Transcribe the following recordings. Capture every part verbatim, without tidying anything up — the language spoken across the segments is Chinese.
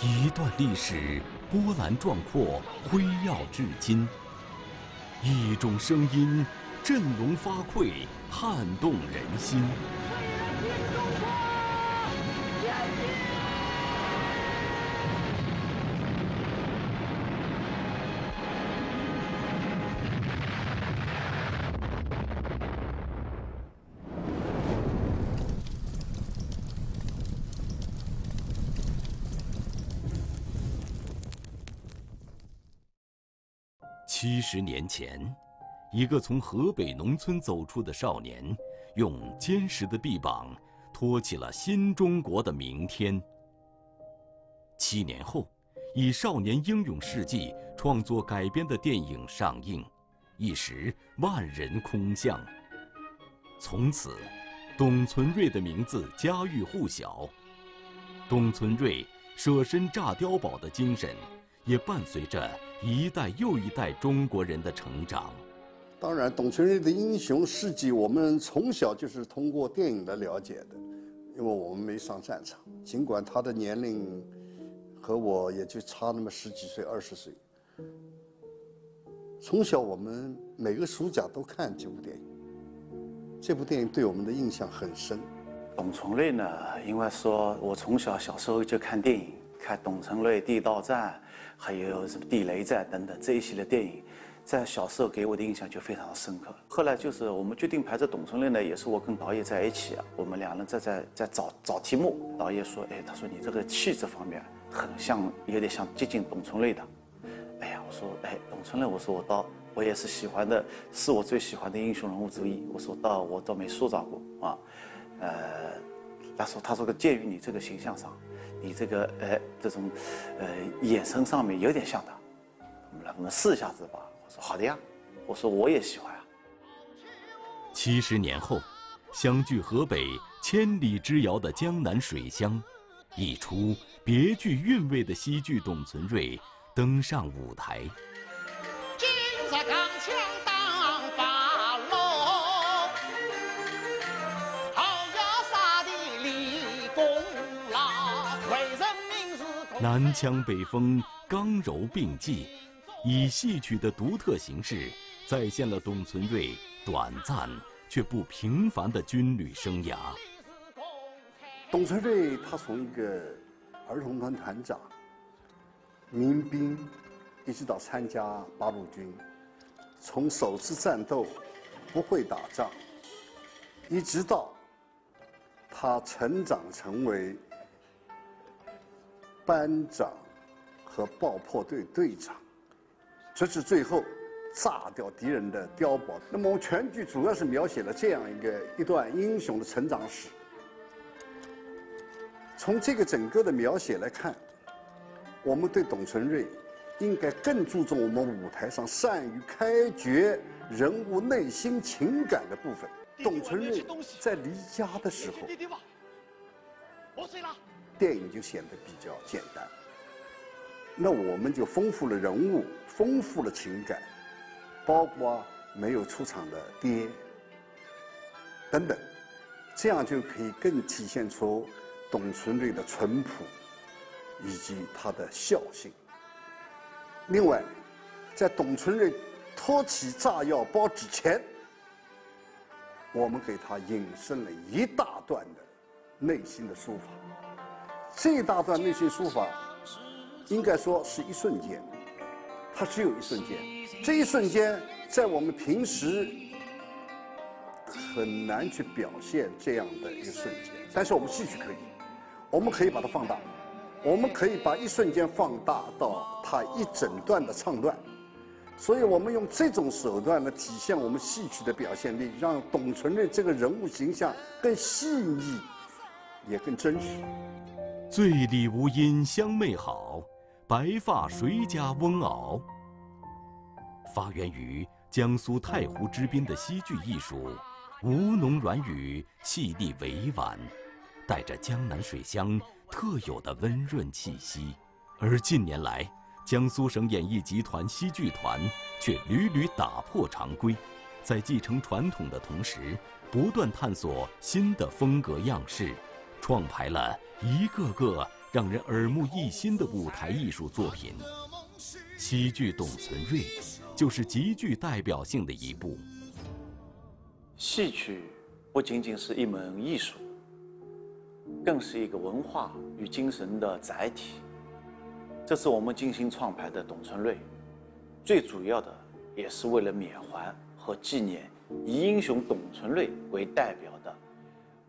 一段历史波澜壮阔，辉耀至今；一种声音振聋发聩，撼动人心。七十年前，一个从河北农村走出的少年，用坚实的臂膀托起了新中国的明天。七年后，以少年英勇事迹创作改编的电影上映，一时万人空巷。从此，董存瑞的名字家喻户晓。董存瑞舍身炸碉堡的精神，也伴随着一代又一代中国人的成长。当然，董存瑞的英雄事迹，我们从小就是通过电影来了解的，因为我们没上战场。尽管他的年龄和我也就差那么十几岁、二十岁，从小我们每个暑假都看这部电影，这部电影对我们的印象很深。董存瑞呢，应该说，我从小小时候就看电影。看董存瑞《地道战》，还有什么《地雷战》等等这一系列电影，在小时候给我的印象就非常深刻。后来就是我们决定拍这董存瑞呢，也是我跟导演在一起，我们两人在在在找找题目。导演说：“哎，他说你这个气质方面很像，有点像接近董存瑞的。”哎呀，我说：“哎，董存瑞，我说我倒我也是喜欢的，是我最喜欢的英雄人物之一。我说倒我倒没塑造过啊，呃，他说他说个鉴于你这个形象上。”你这个呃，这种，呃，眼神上面有点像他，我们来，我们试一下子吧。我说好的呀，我说我也喜欢啊。七十年后，相距河北千里之遥的江南水乡，一出别具韵味的西剧《董存瑞》登上舞台。金子钢枪当法龙，好要杀的立功。南腔北风，刚柔并济，以戏曲的独特形式，再现了董存瑞短暂却不平凡的军旅生涯。董存瑞他从一个儿童团团长、民兵，一直到参加八路军，从首次战斗不会打仗，一直到他成长成为班长和爆破队队长，直至最后炸掉敌人的碉堡。那么，全剧主要是描写了这样一个一段英雄的成长史。从这个整个的描写来看，我们对董存瑞应该更注重我们舞台上善于开掘人物内心情感的部分。董存瑞在离家的时候，我睡了。电影就显得比较简单，那我们就丰富了人物，丰富了情感，包括没有出场的爹等等，这样就可以更体现出董存瑞的淳朴以及他的孝心。另外，在董存瑞托起炸药包之前，我们给他引申了一大段的内心的抒发。这一大段内心抒发，应该说是一瞬间，它只有一瞬间。这一瞬间，在我们平时很难去表现这样的一个瞬间，但是我们戏剧可以，我们可以把它放大，我们可以把一瞬间放大到它一整段的唱段。所以我们用这种手段来体现我们戏曲的表现力，让董存瑞这个人物形象更细腻，也更真实。醉里吴音相媚好，白发谁家翁媪。发源于江苏太湖之滨的西剧艺术，吴侬软语，细腻委婉，带着江南水乡特有的温润气息。而近年来，江苏省演艺集团西剧团却屡屡打破常规，在继承传统的同时，不断探索新的风格样式，创排了一个个让人耳目一新的舞台艺术作品。西剧董存瑞就是极具代表性的一部。戏曲不仅仅是一门艺术，更是一个文化与精神的载体。这是我们精心创排的董存瑞，最主要的也是为了缅怀和纪念以英雄董存瑞为代表的，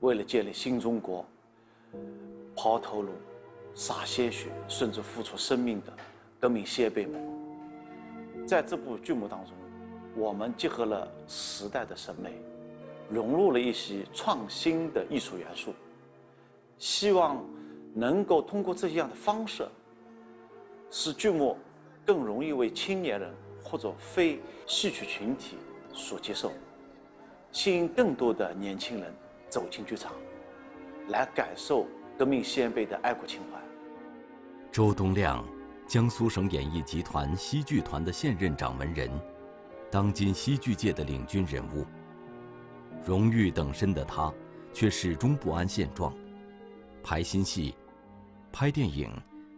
为了建立新中国，抛头颅、洒鲜血，甚至付出生命的革命先辈们。在这部剧目当中，我们结合了时代的审美，融入了一些创新的艺术元素，希望能够通过这样的方式，使剧目更容易为青年人或者非戏曲群体所接受，吸引更多的年轻人走进剧场，来感受革命先辈的爱国情怀。周东亮，江苏省演艺集团西剧团的现任掌门人，当今西剧界的领军人物。荣誉等身的他，却始终不安现状，排新戏、拍电影、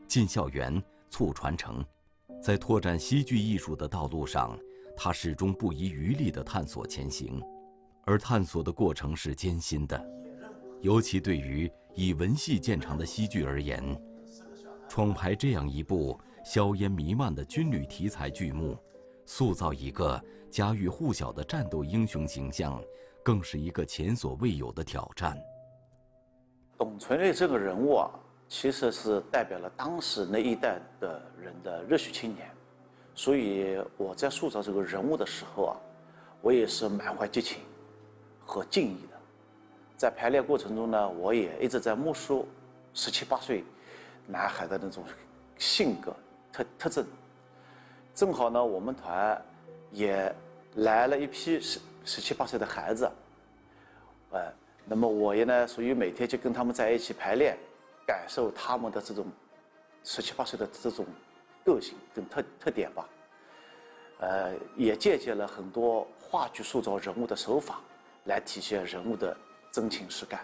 进校园、促传承，在拓展西剧艺术的道路上，他始终不遗余力地探索前行，而探索的过程是艰辛的，尤其对于以文戏见长的西剧而言，创排这样一部硝烟弥漫的军旅题材剧目，塑造一个家喻户晓的战斗英雄形象，更是一个前所未有的挑战。董存瑞这个人物啊，其实是代表了当时那一代的人的热血青年。所以我在塑造这个人物的时候啊，我也是满怀激情和敬意的。在排练过程中呢，我也一直在摸索十七八岁男孩的那种性格特特征。正好呢，我们团也来了一批十十七八岁的孩子，呃，那么我也呢，属于每天就跟他们在一起排练，感受他们的这种十七八岁的这种个性跟特特点吧，呃，也借鉴了很多话剧塑造人物的手法，来体现人物的真情实感。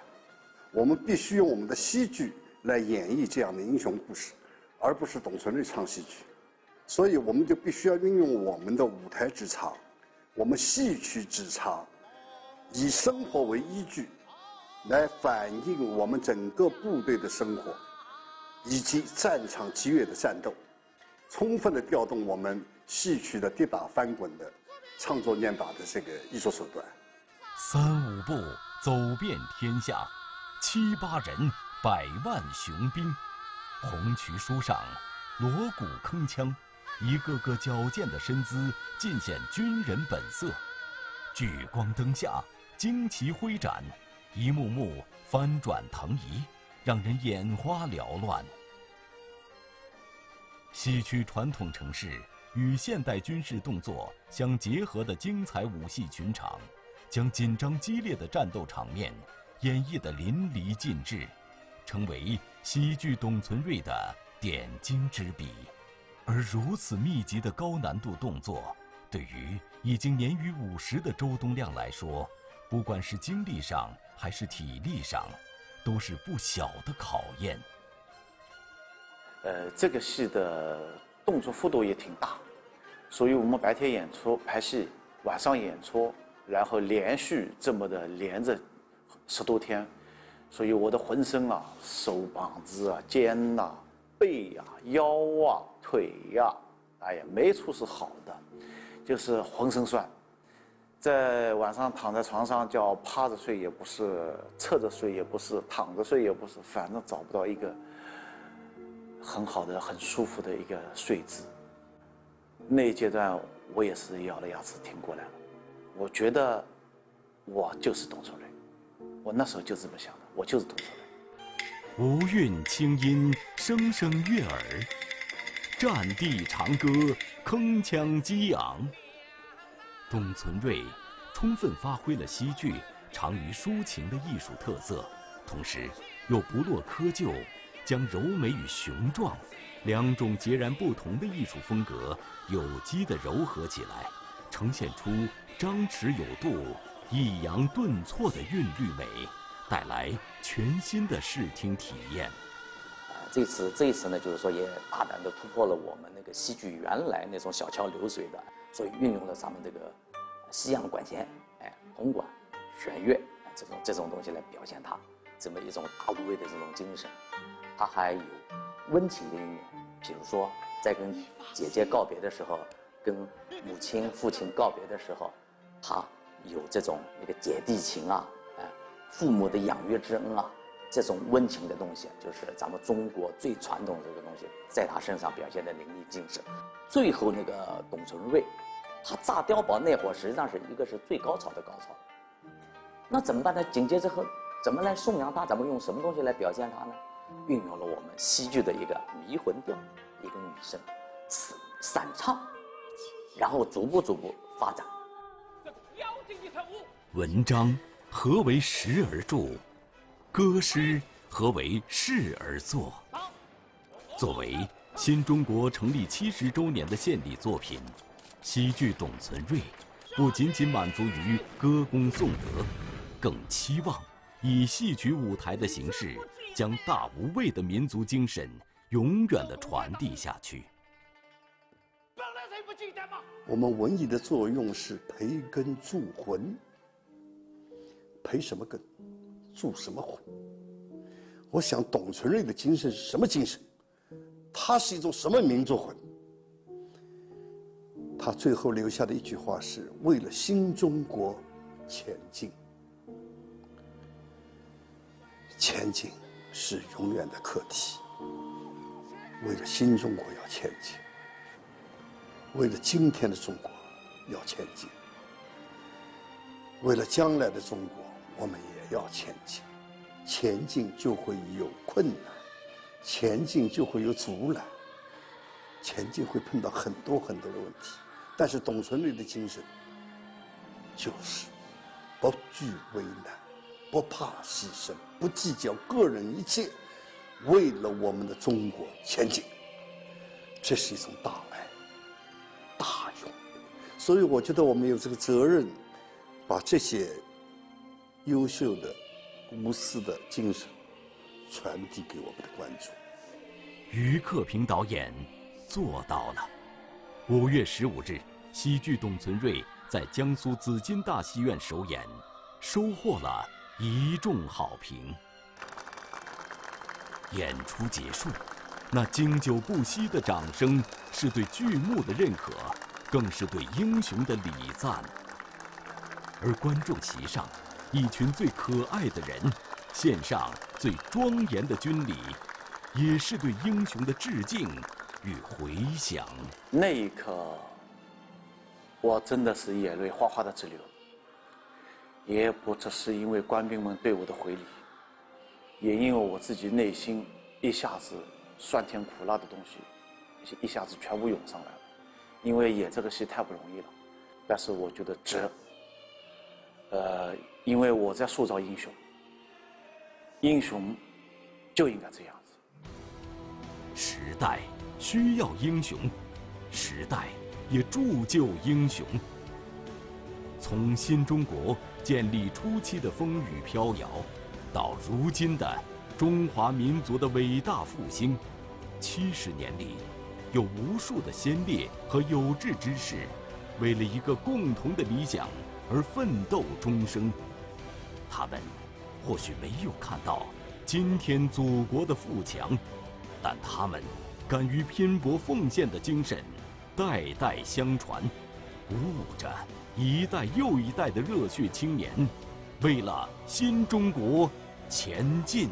我们必须用我们的戏剧来演绎这样的英雄故事，而不是董存瑞唱戏剧。所以我们就必须要运用我们的舞台职场，我们戏曲职场，以生活为依据，来反映我们整个部队的生活，以及战场激越的战斗。充分地调动我们戏曲的跌打翻滚的唱作念打的这个艺术手段。三五步走遍天下，七八人百万雄兵，红旗书上锣鼓铿锵，一个个矫健的身姿尽显军人本色。聚光灯下旌旗挥展，一幕幕翻转腾移，让人眼花缭乱。西区传统城市与现代军事动作相结合的精彩武戏群场，将紧张激烈的战斗场面演绎得淋漓尽致，成为西剧董存瑞的点睛之笔。而如此密集的高难度动作，对于已经年逾五十的周东亮来说，不管是精力上还是体力上，都是不小的考验。呃，这个戏的动作幅度也挺大，所以我们白天演出排戏，晚上演出，然后连续这么的连着十多天，所以我的浑身啊，手膀子啊、肩呐、啊、背啊、腰啊、腿呀、啊，哎呀，没处是好的，就是浑身酸。在晚上躺在床上叫趴着睡也不是，侧着睡也不是，躺着睡也不是，反正找不到一个很好的、很舒服的一个睡姿。那一阶段，我也是咬了牙齿挺过来了。我觉得，我就是董存瑞，我那时候就这么想的，我就是董存瑞。无韵清音，声声悦耳；战地长歌，铿锵激昂。董存瑞充分发挥了西剧长于抒情的艺术特色，同时又不落窠臼。将柔美与雄壮两种截然不同的艺术风格有机地糅合起来，呈现出张弛有度、抑扬顿挫的韵律美，带来全新的视听体验。这次这一次呢，就是说也大胆地突破了我们那个戏剧原来那种小桥流水的，所以运用了咱们这个西洋管弦、哎铜管、弦乐这种这种东西来表现它这么一种大无畏的这种精神。它还有温情的音乐，比如说在跟姐姐告别的时候，跟母亲、父亲告别的时候，它有这种那个姐弟情啊，哎父母的养育之恩啊。 这种温情的东西，就是咱们中国最传统的这个东西，在他身上表现的淋漓尽致。最后那个董存瑞，他炸碉堡那会儿，实际上是一个是最高潮的高潮。那怎么办呢？紧接着后怎么来颂扬他？咱们用什么东西来表现他呢？运用了我们戏剧的一个迷魂调，一个女声，散散唱，然后逐步逐步发展。文章何为时而著？ 歌诗何为事而作？作为新中国成立七十周年的献礼作品，西剧《董存瑞》不仅仅满足于歌功颂德，更期望以戏曲舞台的形式，将大无畏的民族精神永远地传递下去。我们文艺的作用是培根铸魂，培什么根？ 铸什么魂？我想董存瑞的精神是什么精神？他是一种什么民族魂？他最后留下的一句话是为了新中国前进，前进是永远的课题。为了新中国要前进，为了今天的中国要前进，为了将来的中国，我们也。 要前进，前进就会有困难，前进就会有阻拦，前进会碰到很多很多的问题。但是董存瑞的精神就是不惧危难，不怕牺牲，不计较个人一切，为了我们的中国前进，这是一种大爱、大勇。所以我觉得我们有这个责任，把这些。 优秀的、无私的精神传递给我们的观众。余克平导演做到了。五月十五日，西剧《董存瑞》在江苏紫金大戏院首演，收获了一众好评。演出结束，那经久不息的掌声是对剧目的认可，更是对英雄的礼赞。而观众席上。 一群最可爱的人，献上最庄严的军礼，也是对英雄的致敬与回响。那一刻，我真的是眼泪哗哗的直流。也不只是因为官兵们对我的回礼，也因为我自己内心一下子酸甜苦辣的东西，一下子全部涌上来了。因为演这个戏太不容易了，但是我觉得值。 呃，因为我在塑造英雄，英雄就应该这样子。时代需要英雄，时代也铸就英雄。从新中国建立初期的风雨飘摇，到如今的中华民族的伟大复兴，七十年里，有无数的先烈和有志之士，为了一个共同的理想。 而奋斗终生，他们或许没有看到今天祖国的富强，但他们敢于拼搏奉献的精神，代代相传，鼓舞着一代又一代的热血青年，为了新中国前进。